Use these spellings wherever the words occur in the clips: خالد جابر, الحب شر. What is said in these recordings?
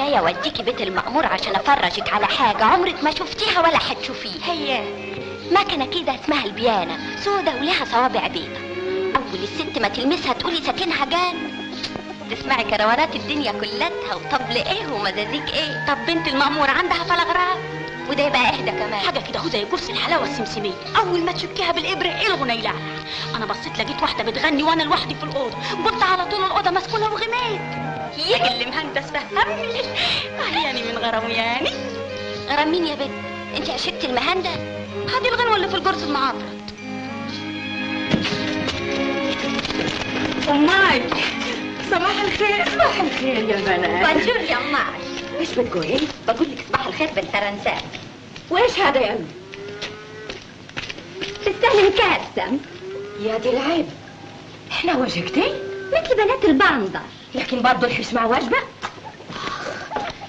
عناية اوديكي بيت المأمور عشان افرجك على حاجة عمرك ما شفتيها ولا هتشوفيها. هي مكنة كده اسمها البيانة، سودة ولها صوابع بيضة، اول الست ما تلمسها تقولي ساكنها جان، تسمعي كروانات الدنيا كلتها وطبل ايه ومزازيك ايه. طب بنت المأمور عندها فلغرها، وده يبقى اهدى كمان حاجه كده اهو زي جرس الحلاوه السمسميه، اول ما تشكيها بالابره ايه الغنى يلعلع. انا بصيت لقيت واحده بتغني وانا لوحدي في الاوضه، قلت على طول الاوضه مسكونه وغميت. يا اللي مهندس فهمني عياني من غرامياني. غرامين يا بنت، انت عشقت المهندس؟ هذه الغنوه اللي في الجرس المعطر. امي صباح الخير. صباح الخير يا بنات. بنجور يا امي. ايش بتقولي؟ بقول لك صباح الخير بنت رنسان. وايش هذا يا امي؟ تستهلي مكاسم يا دي العيب، احنا وجهتين مثل بنات البندر، لكن برضه الحبس مع واجبه.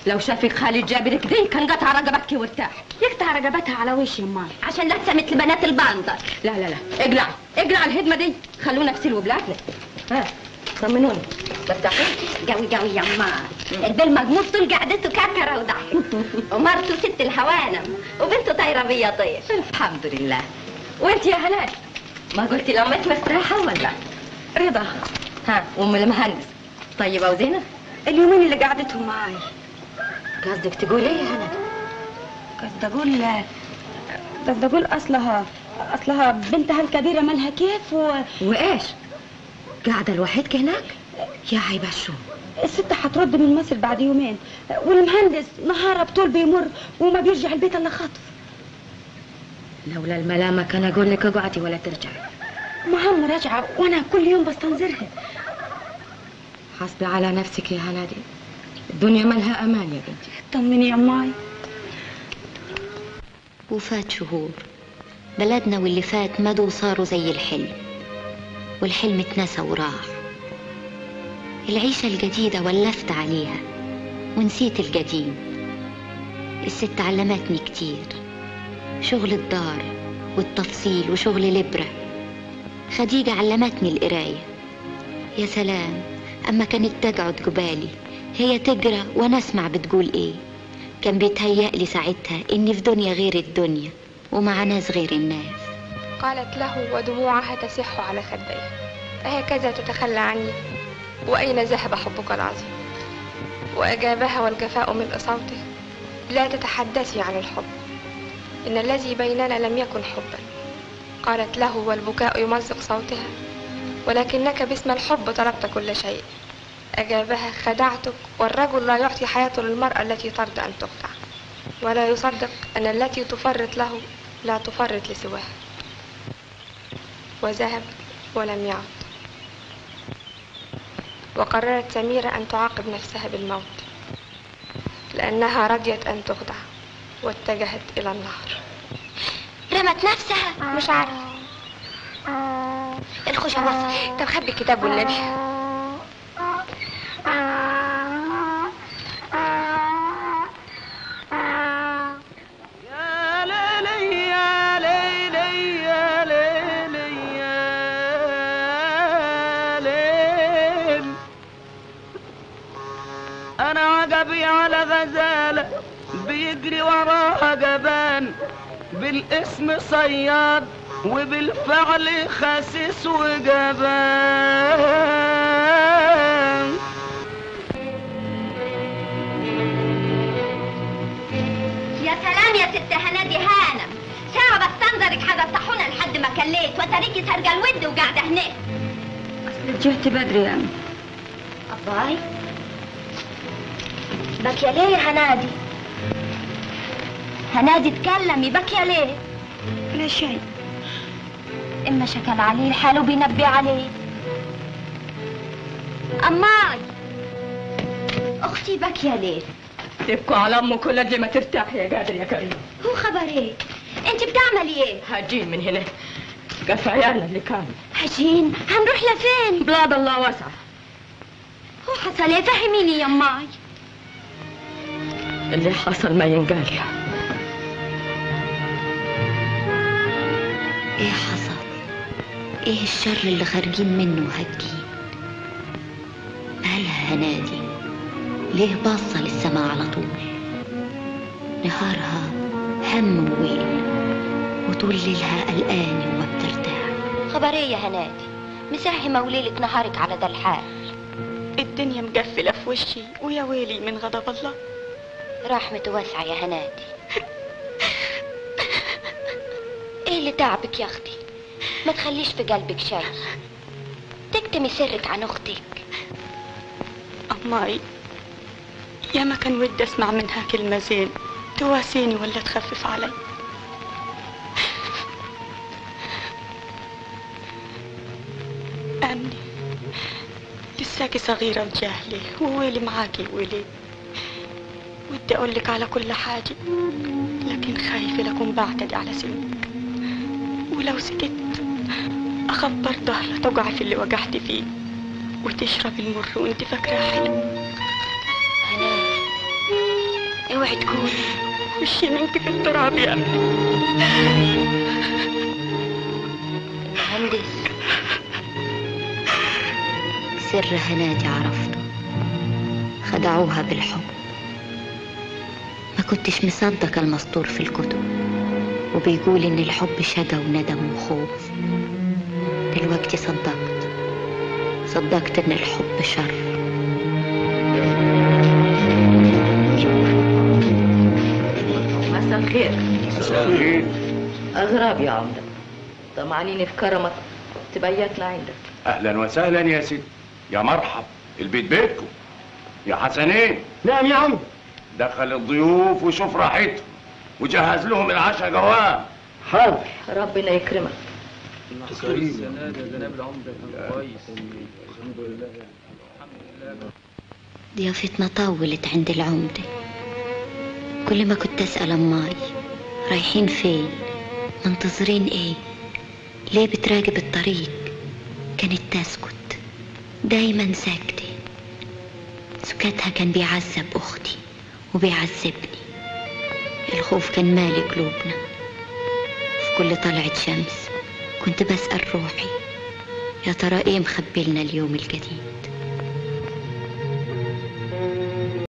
لو شافك خالد جابر كده كان قطع رقبتك وارتاح. يقطع رقبتها على وش يا امي؟ عشان لابسه مثل بنات البندر. لا لا لا اقلعي اقلعي الهدمه دي، خلونا في سلو بلادنا. ها طمنوني بفتحين قوي قوي يا امي. البال مجموط طول قعدته كركره وضحك، ومرته ست الحوانم، وبنته طايره بيا طير. الحمد لله. وانت يا هلال ما قلتي لامك مستراحه ولا؟ رضا ها وام المهندس طيبه وزينه اليومين اللي قعدتهم معايا. قصدك تقول ايه يا هلال؟ قصدي اقول اصلها بنتها الكبيره مالها كيف وايش؟ قاعده لوحدك هناك؟ يا عيب الشوم. الست هترد من مصر بعد يومين، والمهندس نهاره بطول بيمر وما بيرجع البيت الا خطف. لولا الملامه كان اقول لك اقعدي ولا ترجعي. ما هم راجعه وانا كل يوم بستنظرها. حاسبي على نفسك يا هنادي، الدنيا مالها امان يا بنتي. طمني يا امي. وفات شهور، بلدنا واللي فات مدوا صاروا زي الحلم، والحلم اتنسى وراح. العيشة الجديدة ولفت عليها ونسيت القديم. الست علمتني كتير، شغل الدار والتفصيل وشغل الإبرة. خديجة علمتني القراية. يا سلام أما كانت تقعد جبالي هي تقرأ وأنا أسمع بتقول إيه. كان بيتهيألي ساعتها إني في دنيا غير الدنيا ومع ناس غير الناس. قالت له ودموعها تسح على خديه، أهكذا تتخلى عني؟ وأين ذهب حبك العظيم؟ وأجابها والجفاء ملء صوته: لا تتحدثي عن الحب، إن الذي بيننا لم يكن حبا. قالت له والبكاء يمزق صوتها: ولكنك باسم الحب طلبت كل شيء. أجابها: خدعتك، والرجل لا يعطي حياته للمرأة التي ترضى أن تخدع، ولا يصدق أن التي تفرط له لا تفرط لسواها. وذهب ولم يعد. وقررت سميرة أن تعاقب نفسها بالموت لأنها رضيت أن تخدع، واتجهت إلى النهر. رمت نفسها؟ مش عارفة. الخشب وصل. طب خبي الكتاب والنبي. بيجري وراها جبان، بالاسم صياد وبالفعل خاسس وجبان. يا سلام يا ست هنادي هانم، ساعة بستنظرك حدثتحونا لحد ما كليت وتريكي سرجة الود وقاعدة هناك. اصل جهت بدري يا امي. اباي باكية ليه يا هنادي؟ هنادي تكلمي، باكية ليه؟ لا شيء. اما شكل عليه الحال وبينبي عليه. اماي اختي باكية ليه؟ تبكوا على امه كل اللي ما ترتاحي يا قادر يا كريم. هو خبر ايه؟ انت بتعملي ايه؟ هجين من هنا، كفايانا اللي كان. هجين؟ هنروح لفين؟ بلاد الله واسعة. هو حصل ايه؟ فهميني يا اماي. اللي حصل ما ينقال. ايه حصل؟ ايه الشر اللي خارجين منه هجين؟ مالها هنادي؟ ليه باصة للسماء على طول؟ نهارها هم وويل وطول ليلها قلقانة وما بترتاح. خبر ايه يا هنادي؟ مساحي موليلك نهارك على ده الحال. الدنيا مقفلة في وشي ويا ويلي من غضب الله. رحمته واسعة يا هنادي. ايه اللي تعبك يا اختي؟ ما تخليش في قلبك شيء. تكتمي سرك عن اختك. اماي يا ما كان ودي اسمع منها كلمة زين تواسيني ولا تخفف علي. امني لساكي صغيرة وجاهلة وويلي معاكي ويلي. ودي اقولك على كل حاجة لكن خايفة لكن بعتدي على سنك، ولو سكت اخبر ضهرها توجع في اللي وجعت فيه وتشرب المر وانت فاكراها حلو. هنادي اوعي تكوني وشي منك في التراب يا امي. مهندس سر هنادي عرفته، خدعوها بالحب. ما كنتش مصدق المسطور في الكتب وبيقول ان الحب شجا وندم وخوف. دلوقتي صدقت ان الحب شر. مساء الخير. اغراب يا عمده، طمعانين في كرمك تبيتنا عندك. اهلا وسهلا يا سيدي، يا مرحب، البيت بيتكم يا حسنين. نعم يا عم. دخل الضيوف وشوف راحتهم وجهز لهم العشاء جواب. حاضر، ربنا يكرمك. ضيافتنا طولت عند العمدة. كل ما كنت أسأل أماي رايحين فين؟ منتظرين إيه؟ ليه بتراقب الطريق؟ كانت تسكت، دايما ساكتة. سكاتها كان بيعذب أختي وبيعذبني. الخوف كان مالي قلوبنا. في كل طلعة شمس كنت بسأل روحي يا ترى ايه مخبي لنا اليوم الجديد.